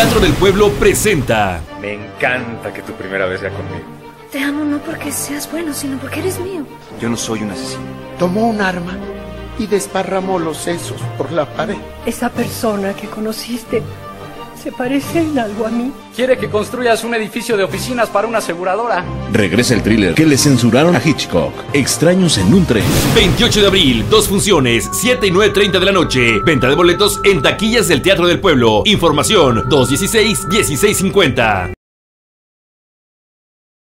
Teatro del Pueblo presenta... Me encanta que tu primera vez sea conmigo. Te amo no porque seas bueno, sino porque eres mío. Yo no soy un asesino. Tomó un arma y desparramó los sesos por la pared. Esa persona que conociste se parece en algo a mí. Quiere que construyas un edificio de oficinas para una aseguradora. Regresa el thriller que le censuraron a Hitchcock. Extraños en un tren. 28 de abril, 2 funciones, 7 y 9:30 de la noche. Venta de boletos en taquillas del Teatro del Pueblo. Información 216-1650.